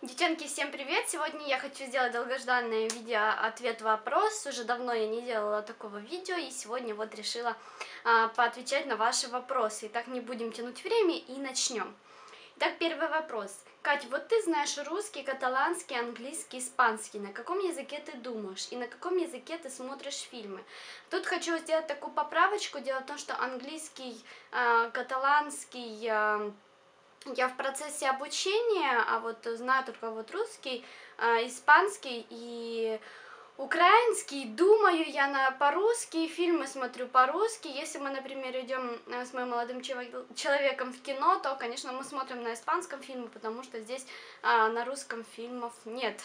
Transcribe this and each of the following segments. Девчонки, всем привет! Сегодня я хочу сделать долгожданное видео ответ-вопрос. Уже давно я не делала такого видео, и сегодня вот решила поотвечать на ваши вопросы. Итак, не будем тянуть время и начнем. Итак, первый вопрос. Кать, вот ты знаешь русский, каталанский, английский, испанский. На каком языке ты думаешь? И на каком языке ты смотришь фильмы? Тут хочу сделать такую поправочку. Дело в том, что английский, каталанский... Я в процессе обучения, а вот знаю только вот русский, испанский и украинский. Думаю я по-русски, фильмы смотрю по-русски. Если мы, например, идем с моим молодым человеком в кино, то, конечно, мы смотрим на испанском фильме, потому что здесь на русском фильмов нет.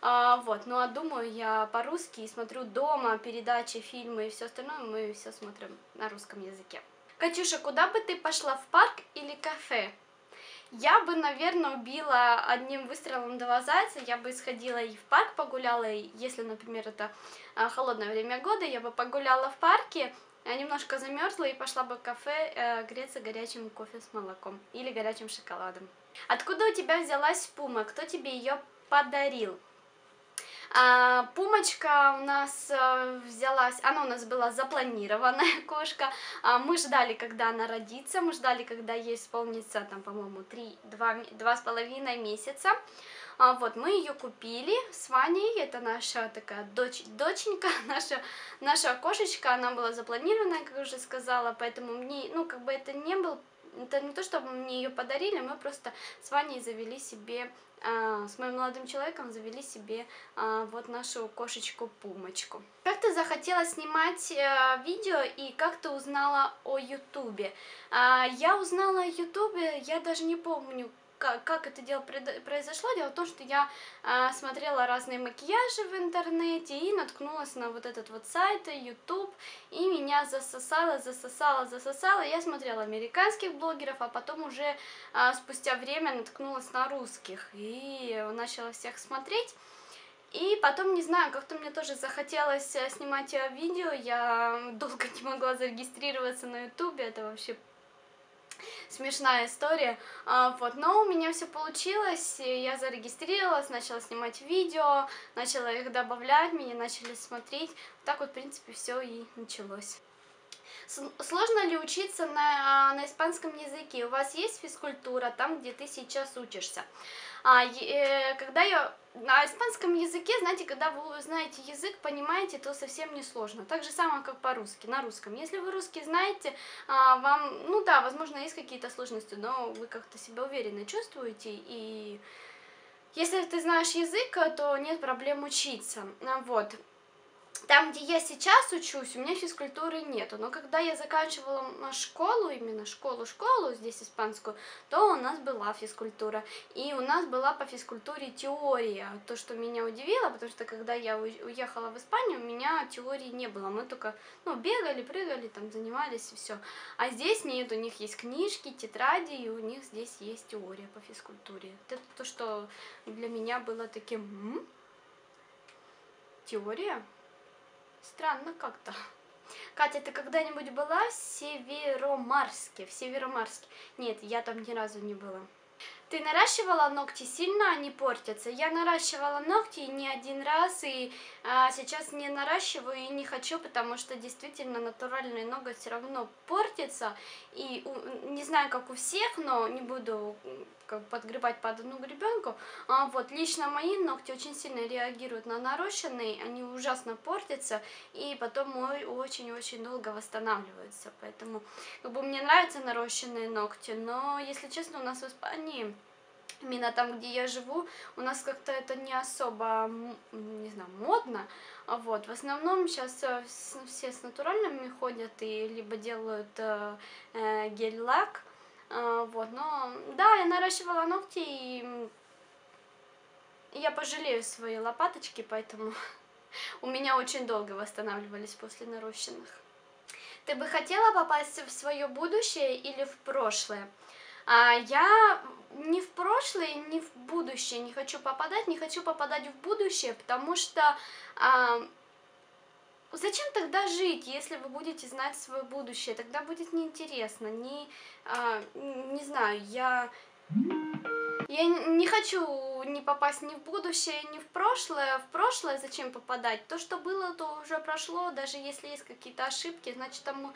Вот, ну а думаю я по-русски и смотрю дома передачи, фильмы и все остальное, мы все смотрим на русском языке. Катюша, куда бы ты пошла, в парк или кафе? Я бы, наверное, убила одним выстрелом два зайца, я бы сходила и в парк погуляла, и если, например, это холодное время года, я бы погуляла в парке, немножко замерзла и пошла бы в кафе греться горячим кофе с молоком или горячим шоколадом. Откуда у тебя взялась пума? Кто тебе ее подарил? Пумочка у нас взялась, она у нас была запланированная кошка, мы ждали, когда она родится, мы ждали, когда ей исполнится, там, по-моему, 2,5 месяца, вот, мы ее купили с Ваней, это наша такая доченька, наша кошечка, она была запланированная, как я уже сказала, поэтому мне, ну, как бы это не был, это не то, чтобы мне ее подарили, мы просто с Ваней завели себе, с моим молодым человеком завели себе вот нашу кошечку-пумочку. Как ты захотела снимать видео и как ты узнала о Ютубе? Я узнала о Ютубе, я даже не помню, как это дело произошло. Дело в том, что я смотрела разные макияжи в интернете и наткнулась на вот этот вот сайт, YouTube, и меня засосало. Я смотрела американских блогеров, а потом уже спустя время наткнулась на русских и начала всех смотреть. И потом, не знаю, как-то мне тоже захотелось снимать видео, я долго не могла зарегистрироваться на YouTube, это вообще смешная история, вот, но у меня все получилось, я зарегистрировалась, начала снимать видео, начала их добавлять, меня начали смотреть, так вот, в принципе, все и началось. Сложно ли учиться на испанском языке? У вас есть физкультура, там, где ты сейчас учишься? Когда я на испанском языке, знаете, когда вы знаете язык, понимаете, то совсем не сложно. Так же самое, как по-русски, на русском. Если вы русский знаете, вам, ну да, возможно, есть какие-то сложности, но вы как-то себя уверенно чувствуете, и если ты знаешь язык, то нет проблем учиться, вот. Там, где я сейчас учусь, у меня физкультуры нету, но когда я заканчивала школу, именно школу здесь испанскую, то у нас была физкультура, и у нас была по физкультуре теория, то, что меня удивило, потому что, когда я уехала в Испанию, у меня теории не было, мы только, ну, бегали, прыгали, там, занимались, и все, а здесь нет, у них есть книжки, тетради, и у них здесь есть теория по физкультуре, это то, что для меня было таким, теория? Странно как-то. Катя, ты когда-нибудь была в Северомарске? В Северомарске. Нет, я там ни разу не была. Ты наращивала ногти? Сильно они портятся? Я наращивала ногти не один раз, и сейчас не наращиваю и не хочу, потому что действительно натуральный ноготь все равно портится. И не знаю, как у всех, но не буду подгребать под одну гребенку. Вот, лично мои ногти очень сильно реагируют на нарощенные, они ужасно портятся, и потом очень-очень долго восстанавливаются. Поэтому, как бы, мне нравятся нарощенные ногти, но, если честно, у нас в Испании... Именно там, где я живу, у нас как-то это не особо, не знаю, модно. Вот, в основном сейчас все с натуральными ходят и либо делают гель-лак. Вот, но да, я наращивала ногти, и я пожалею свои лопаточки, поэтому у меня очень долго восстанавливались после нарощенных. Ты бы хотела попасть в свое будущее или в прошлое? Я ни в прошлое, ни в будущее не хочу попадать, не хочу попадать в будущее, потому что зачем тогда жить, если вы будете знать свое будущее? Тогда будет неинтересно, не знаю, я... Я не хочу не попасть ни в будущее, ни в прошлое. В прошлое зачем попадать? То, что было, то уже прошло. Даже если есть какие-то ошибки, значит, тому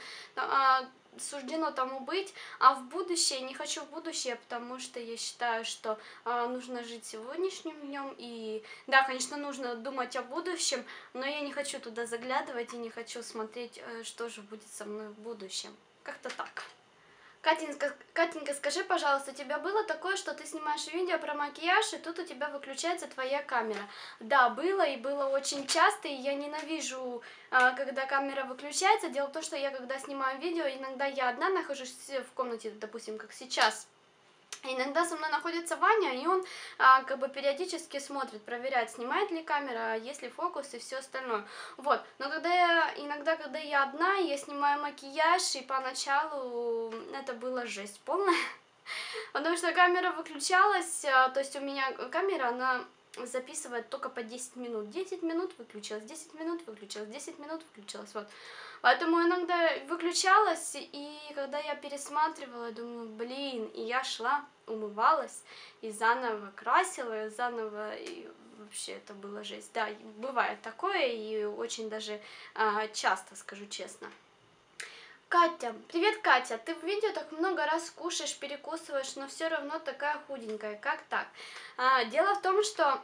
суждено тому быть. А в будущее не хочу в будущее, потому что я считаю, что нужно жить сегодняшним днем. И да, конечно, нужно думать о будущем, но я не хочу туда заглядывать и не хочу смотреть, что же будет со мной в будущем. Как-то так. Катенька, скажи, пожалуйста, у тебя было такое, что ты снимаешь видео про макияж, и тут у тебя выключается твоя камера? Да, было, и было очень часто, и я ненавижу, когда камера выключается. Дело в том, что я, когда снимаю видео, иногда я одна нахожусь в комнате, допустим, как сейчас. Иногда со мной находится Ваня, и он как бы периодически смотрит, проверяет, снимает ли камера, есть ли фокус и все остальное. Вот. Но когда я одна, я снимаю макияж, и поначалу это была жесть полная, потому что камера выключалась, то есть у меня камера, она записывает только по 10 минут. 10 минут выключилась, 10 минут выключилась, 10 минут выключилась, вот. Поэтому иногда выключалась, и когда я пересматривала, думаю, блин, и я шла, умывалась, и заново красила, и заново, и вообще это было жесть. Да, бывает такое, и очень даже часто, скажу честно. Катя, привет, Катя, ты в видео так много раз кушаешь, перекусываешь, но все равно такая худенькая, как так? Дело в том, что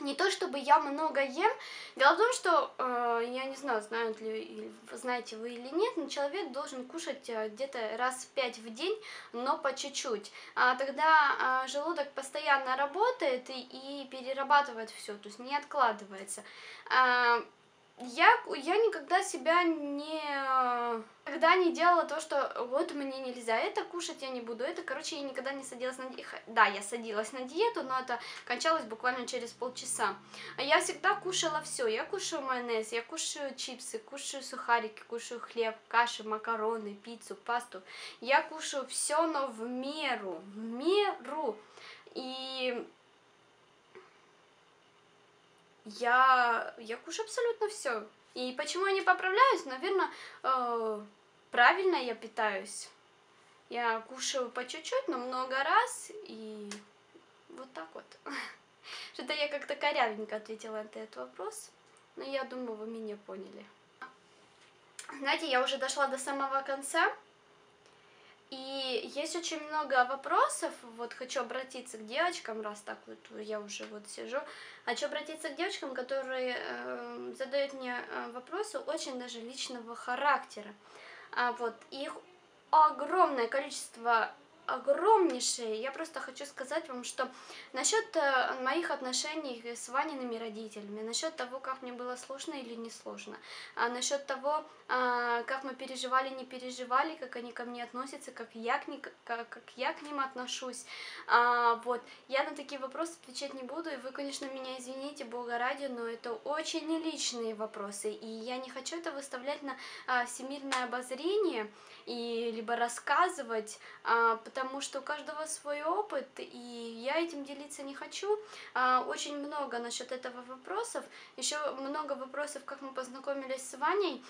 не то чтобы я много ем, дело в том, что, я не знаю, знаете вы или нет, но человек должен кушать где-то раз в 5 в день, но по чуть-чуть. Тогда желудок постоянно работает и перерабатывает все, то есть не откладывается. Я никогда себя никогда не делала то, что вот мне нельзя это кушать, я не буду это. Короче, я никогда не садилась на диету. Да, я садилась на диету, но это кончалось буквально через полчаса. Я всегда кушала все. Я кушаю майонез, я кушаю чипсы, кушаю сухарики, кушаю хлеб, каши, макароны, пиццу, пасту. Я кушаю все, но в меру. В меру. И я кушаю абсолютно все. И почему я не поправляюсь? Наверное, правильно я питаюсь. Я кушаю по чуть-чуть, но много раз. И вот так вот. Что-то я как-то корявенько ответила на этот вопрос. Но я думаю, вы меня поняли. Знаете, я уже дошла до самого конца. И есть очень много вопросов, вот хочу обратиться к девочкам, раз так вот я уже вот сижу, хочу обратиться к девочкам, которые задают мне вопросы очень даже личного характера. Вот, их огромное количество, огромнейшее, я просто хочу сказать вам, что насчет моих отношений с Ваниными родителями, насчет того, как мне было сложно или не сложно, насчет того, как мы переживали, не переживали, как они ко мне относятся, как я к ним отношусь, вот, я на такие вопросы отвечать не буду, и вы, конечно, меня извините, бога ради, но это очень личные вопросы, и я не хочу это выставлять на всемирное обозрение, и либо рассказывать, потому что у каждого свой опыт, и я этим делиться не хочу. Очень много насчет этого вопросов, еще много вопросов, как мы познакомились с Ваней.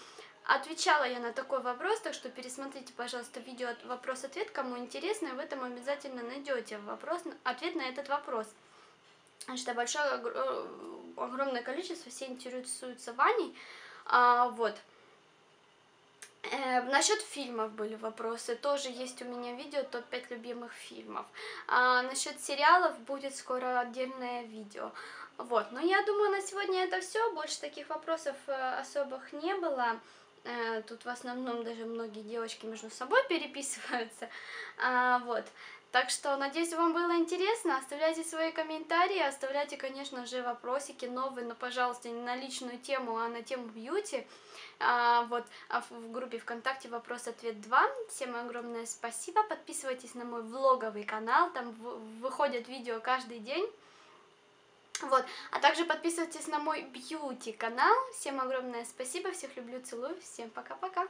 Отвечала я на такой вопрос, так что пересмотрите, пожалуйста, видео «Вопрос-ответ», кому интересно, и в этом обязательно найдете ответ на этот вопрос. Что большое, огромное количество, все интересуются Ваней, вот. Насчет фильмов были вопросы, тоже есть у меня видео топ-5 любимых фильмов. Насчет сериалов будет скоро отдельное видео. Вот, но я думаю, на сегодня это все, больше таких вопросов особых не было. Тут в основном даже многие девочки между собой переписываются. Вот. Так что, надеюсь, вам было интересно, оставляйте свои комментарии, оставляйте, конечно же, вопросики новые, но, пожалуйста, не на личную тему, а на тему бьюти, вот, в группе ВКонтакте «Вопрос-ответ 2». Всем огромное спасибо, подписывайтесь на мой влоговый канал, там выходят видео каждый день, вот, а также подписывайтесь на мой бьюти-канал. Всем огромное спасибо, всех люблю, целую, всем пока-пока!